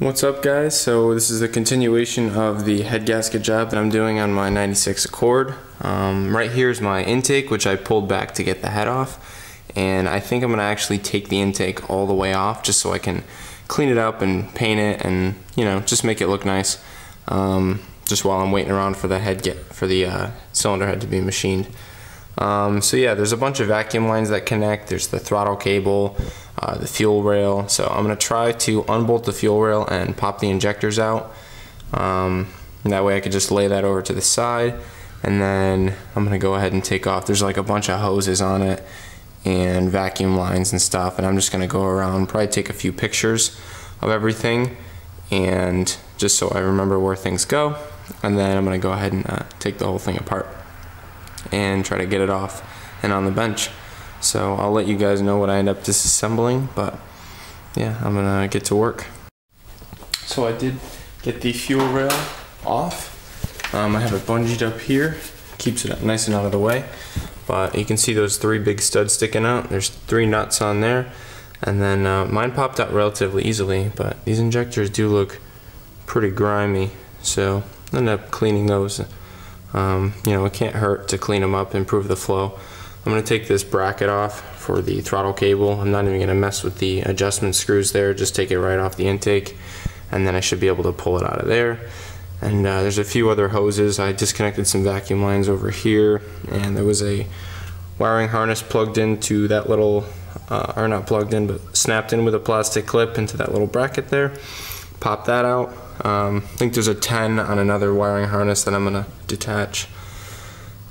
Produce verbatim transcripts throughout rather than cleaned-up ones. What's up, guys? So this is a continuation of the head gasket job that I'm doing on my ninety-six Accord. Um, right here is my intake, which I pulled back to get the head off, and I think I'm gonna actually take the intake all the way off just so I can clean it up and paint it and, you know, just make it look nice. Um, just while I'm waiting around for the head get for the uh, cylinder head to be machined. Um, so yeah, there's a bunch of vacuum lines that connect. There's the throttle cable, uh, the fuel rail. So I'm gonna try to unbolt the fuel rail and pop the injectors out. Um, and that way I could just lay that over to the side, and then I'm gonna go ahead and take off. There's like a bunch of hoses on it and vacuum lines and stuff, and I'm just gonna go around, probably take a few pictures of everything, and just so I remember where things go. And then I'm gonna go ahead and uh, take the whole thing apart and try to get it off and on the bench. So I'll let you guys know what I end up disassembling, but yeah, I'm gonna get to work. So I did get the fuel rail off. Um, I have it bungeed up here, keeps it nice and out of the way, but you can see those three big studs sticking out. There's three nuts on there, and then uh, mine popped out relatively easily, but these injectors do look pretty grimy, so I ended up cleaning those. Um, you know, it can't hurt to clean them up, improve the flow. I'm going to take this bracket off for the throttle cable. I'm not even going to mess with the adjustment screws there, just take it right off the intake, and then I should be able to pull it out of there. And uh, there's a few other hoses. I disconnected some vacuum lines over here, and there was a wiring harness plugged into that little, uh, or not plugged in, but snapped in with a plastic clip into that little bracket there. Pop that out. Um, I think there's a ten on another wiring harness that I'm gonna detach,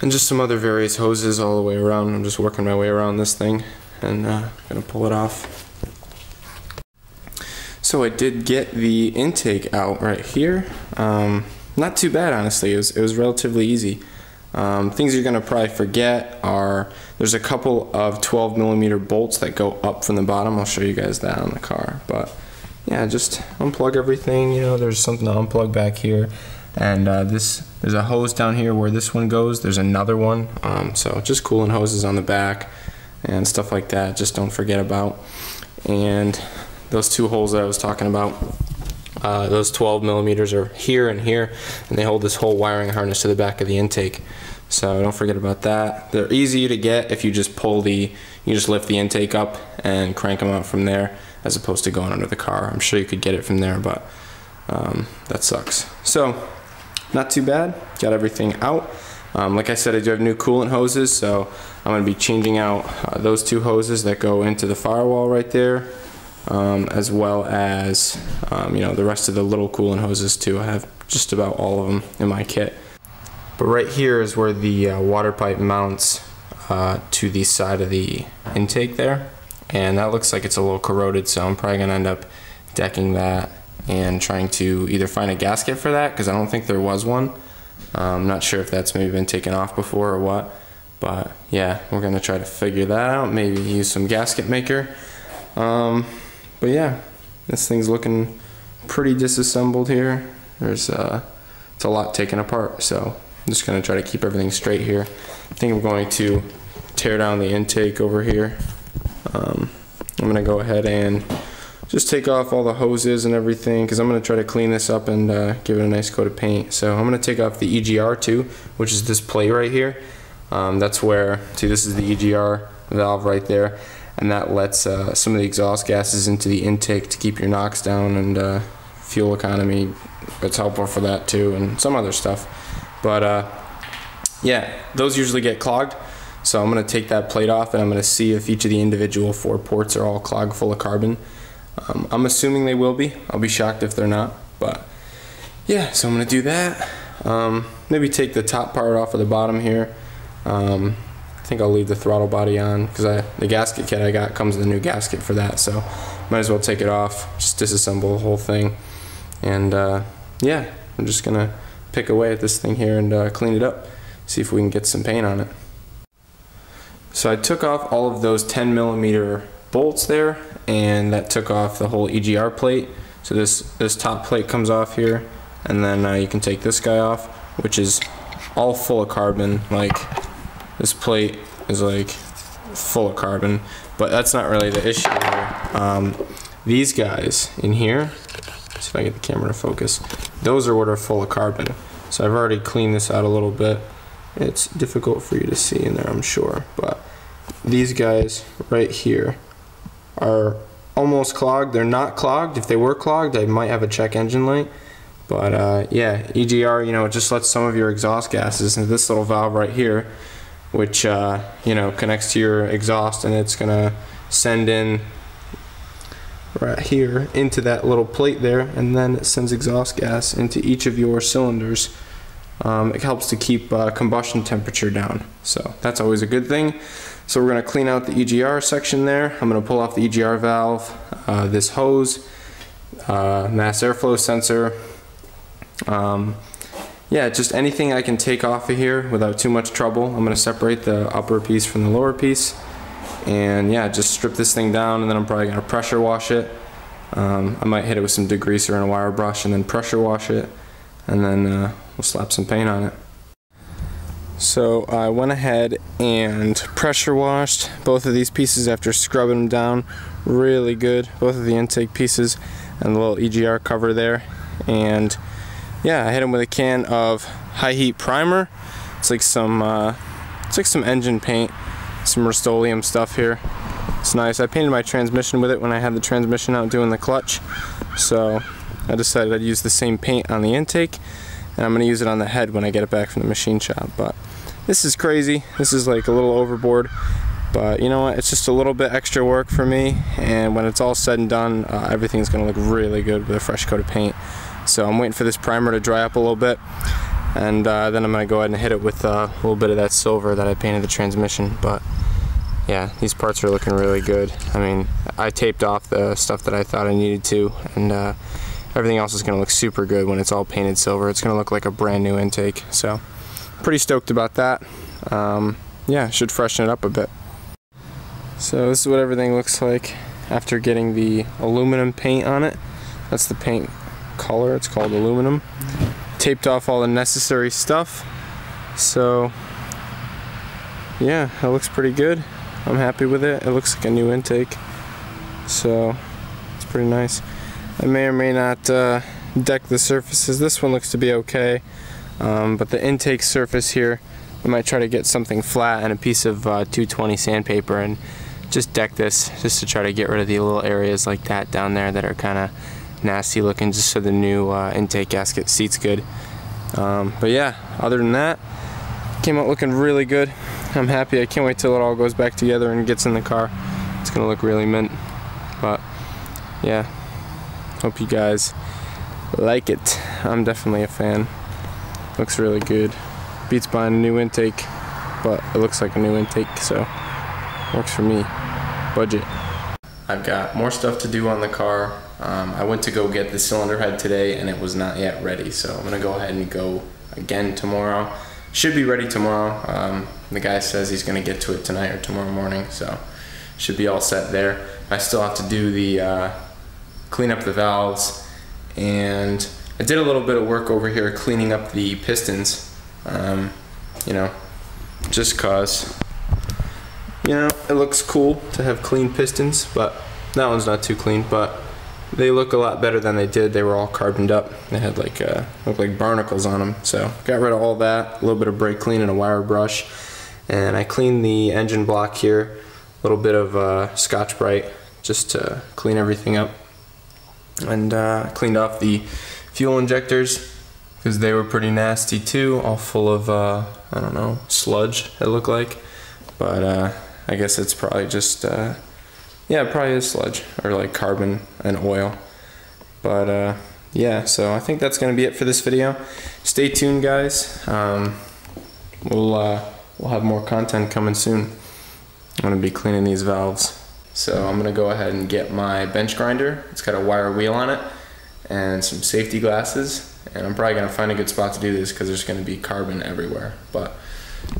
and just some other various hoses all the way around. I'm just working my way around this thing, and uh, gonna pull it off. So I did get the intake out right here. Um, not too bad, honestly. It was, it was relatively easy. Um, things you're gonna probably forget are there's a couple of twelve millimeter bolts that go up from the bottom. I'll show you guys that on the car, but. Yeah, just unplug everything, you know, there's something to unplug back here, and uh, this, there's a hose down here where this one goes, there's another one, um, so just coolant hoses on the back and stuff like that, just don't forget about. And those two holes that I was talking about, uh, those twelve millimeters are here and here, and they hold this whole wiring harness to the back of the intake, so don't forget about that. They're easy to get if you just pull the, you just lift the intake up and crank them out from there, as opposed to going under the car. I'm sure you could get it from there, but um, that sucks. So, not too bad, got everything out. Um, like I said, I do have new coolant hoses, so I'm gonna be changing out uh, those two hoses that go into the firewall right there, um, as well as um, you know, the rest of the little coolant hoses too. I have just about all of them in my kit. But right here is where the uh, water pipe mounts uh, to the side of the intake there. And that looks like it's a little corroded, so I'm probably gonna end up decking that and trying to either find a gasket for that, because I don't think there was one. I'm um, not sure if that's maybe been taken off before or what, but yeah, we're gonna try to figure that out, maybe use some gasket maker. Um, but yeah, this thing's looking pretty disassembled here. There's uh, it's a lot taken apart, so I'm just gonna try to keep everything straight here. I think I'm going to tear down the intake over here. Um, I'm going to go ahead and just take off all the hoses and everything, because I'm going to try to clean this up and uh, give it a nice coat of paint. So I'm going to take off the E G R too, which is this plate right here. Um, that's where, see, this is the E G R valve right there, and that lets uh, some of the exhaust gases into the intake to keep your NOx down, and uh, fuel economy, it's helpful for that too, and some other stuff. But uh, yeah, those usually get clogged. So I'm going to take that plate off, and I'm going to see if each of the individual four ports are all clogged full of carbon. Um, I'm assuming they will be. I'll be shocked if they're not. But yeah, so I'm going to do that. Um, maybe take the top part off of the bottom here. Um, I think I'll leave the throttle body on, because the gasket kit I got comes with a new gasket for that. So might as well take it off, just disassemble the whole thing. And uh, yeah, I'm just going to pick away at this thing here and uh, clean it up, see if we can get some paint on it. So I took off all of those ten millimeter bolts there, and that took off the whole E G R plate. So this, this top plate comes off here, and then uh, you can take this guy off, which is all full of carbon. Like, this plate is like full of carbon, but that's not really the issue here. Um, these guys in here, see if I can get the camera to focus. Those are what are full of carbon. So I've already cleaned this out a little bit. It's difficult for you to see in there, I'm sure, but these guys right here are almost clogged. They're not clogged. If they were clogged, I might have a check engine light. But uh, yeah, E G R, you know, it just lets some of your exhaust gases into this little valve right here, which, uh, you know, connects to your exhaust, and it's gonna send in right here into that little plate there, and then it sends exhaust gas into each of your cylinders. Um, it helps to keep uh, combustion temperature down, so that's always a good thing. So we're gonna clean out the E G R section there. I'm gonna pull off the E G R valve, uh, this hose, uh, mass airflow sensor. Um, yeah, just anything I can take off of here without too much trouble. I'm gonna separate the upper piece from the lower piece, and yeah, just strip this thing down, and then I'm probably gonna pressure wash it. Um, I might hit it with some degreaser and a wire brush, and then pressure wash it, and then uh, we'll slap some paint on it. So I went ahead and pressure washed both of these pieces after scrubbing them down really good, both of the intake pieces and the little E G R cover there. And yeah, I hit them with a can of high heat primer. It's like some uh, it's like some engine paint, some Rust-Oleum stuff here. It's nice. I painted my transmission with it when I had the transmission out doing the clutch, so I decided I'd use the same paint on the intake, and I'm gonna use it on the head when I get it back from the machine shop. But this is crazy. This is like a little overboard, but you know what? It's just a little bit extra work for me, and when it's all said and done, uh, everything's gonna look really good with a fresh coat of paint. So I'm waiting for this primer to dry up a little bit, and uh, then I'm gonna go ahead and hit it with uh, a little bit of that silver that I painted the transmission. But yeah, these parts are looking really good. I mean, I taped off the stuff that I thought I needed to, and uh, everything else is gonna look super good when it's all painted silver. It's gonna look like a brand new intake. So pretty stoked about that. Um, yeah, should freshen it up a bit. So this is what everything looks like after getting the aluminum paint on it. That's the paint color, it's called aluminum. Taped off all the necessary stuff. So yeah, it looks pretty good. I'm happy with it. It looks like a new intake. So it's pretty nice. I may or may not uh, deck the surfaces. This one looks to be okay, um, but the intake surface here, I might try to get something flat and a piece of uh, two twenty sandpaper and just deck this, just to try to get rid of the little areas like that down there that are kind of nasty looking, just so the new uh, intake gasket seats good. Um, but yeah, other than that, came out looking really good. I'm happy. I can't wait till it all goes back together and gets in the car. It's gonna look really mint. But yeah, hope you guys like it. I'm definitely a fan. Looks really good. Beats buying a new intake, but it looks like a new intake, so works for me. Budget. I've got more stuff to do on the car. Um, I went to go get the cylinder head today, and it was not yet ready, so I'm gonna go ahead and go again tomorrow. Should be ready tomorrow. Um, the guy says he's gonna get to it tonight or tomorrow morning, so should be all set there. I still have to do the uh, clean up the valves, and I did a little bit of work over here cleaning up the pistons, um, you know, just cause, you know, it looks cool to have clean pistons, but that one's not too clean, but they look a lot better than they did. They were all carboned up. They had like, uh, looked like barnacles on them, so got rid of all that, a little bit of brake clean and a wire brush, and I cleaned the engine block here, a little bit of uh, Scotch-Brite just to clean everything up. And uh, cleaned off the fuel injectors because they were pretty nasty too, all full of uh, I don't know, sludge it looked like, but uh, I guess it's probably just uh, yeah, it probably is sludge or like carbon and oil. But uh, yeah, so I think that's gonna be it for this video. Stay tuned, guys. Um, we'll uh, we'll have more content coming soon. I'm gonna be cleaning these valves. So I'm gonna go ahead and get my bench grinder. It's got a wire wheel on it and some safety glasses, and I'm probably gonna find a good spot to do this because there's gonna be carbon everywhere. But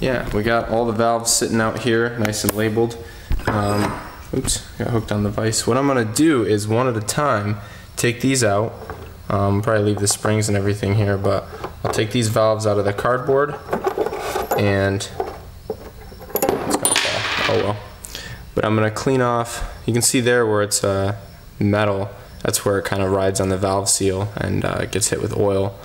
yeah, we got all the valves sitting out here, nice and labeled. Um, oops, got hooked on the vise. What I'm gonna do is one at a time, take these out. Um, probably leave the springs and everything here, but I'll take these valves out of the cardboard and it's gonna fall. Oh well. But I'm gonna clean off, you can see there where it's uh, metal, that's where it kind of rides on the valve seal and uh, gets hit with oil.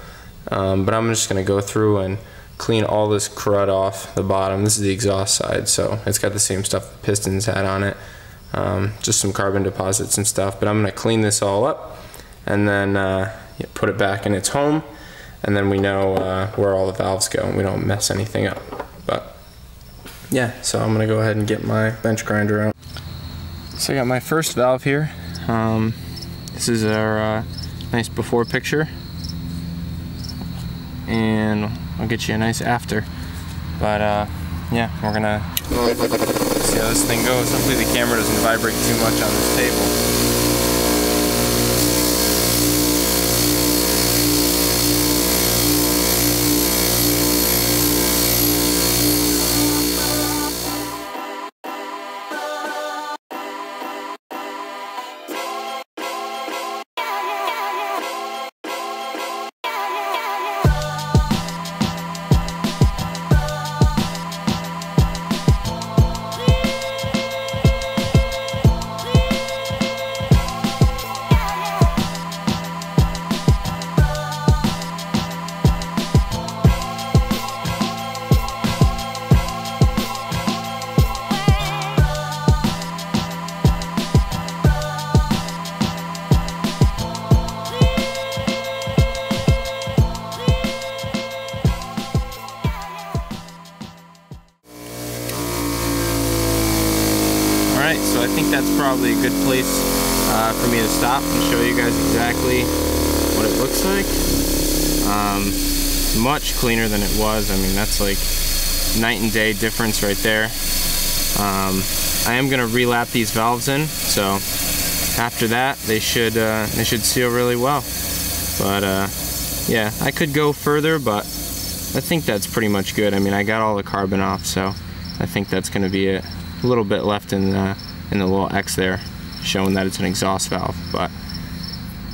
Um, but I'm just going to go through and clean all this crud off the bottom. This is the exhaust side, so it's got the same stuff the pistons had on it, um, just some carbon deposits and stuff. But I'm going to clean this all up and then uh, put it back in its home, and then we know uh, where all the valves go and we don't mess anything up. But yeah, so I'm going to go ahead and get my bench grinder out. So I got my first valve here. Um, this is our uh, nice before picture, and I'll get you a nice after. But uh, yeah, we're gonna see how this thing goes. Hopefully the camera doesn't vibrate too much on this table. So I think that's probably a good place uh, for me to stop and show you guys exactly what it looks like. Um, much cleaner than it was. I mean, that's like night and day difference right there. Um, I am gonna relap these valves in, so after that they should uh, they should seal really well. But uh, yeah, I could go further, but I think that's pretty much good. I mean, I got all the carbon off, so I think that's gonna be it. A little bit left in the, in the little X there, showing that it's an exhaust valve. But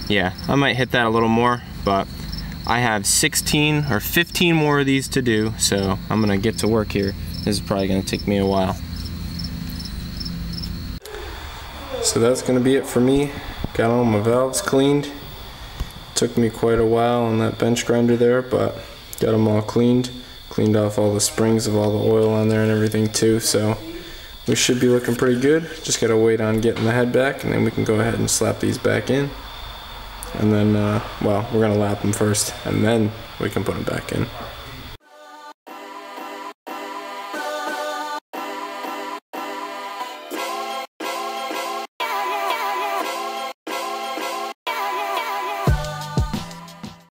yeah, I might hit that a little more, but I have sixteen or fifteen more of these to do, so I'm gonna get to work here. This is probably gonna take me a while. So that's gonna be it for me. Got all my valves cleaned. Took me quite a while on that bench grinder there, but got them all cleaned. Cleaned off all the springs of all the oil on there and everything too, so we should be looking pretty good. Just gotta wait on getting the head back, and then we can go ahead and slap these back in. And then, uh, well, we're gonna lap them first, and then we can put them back in.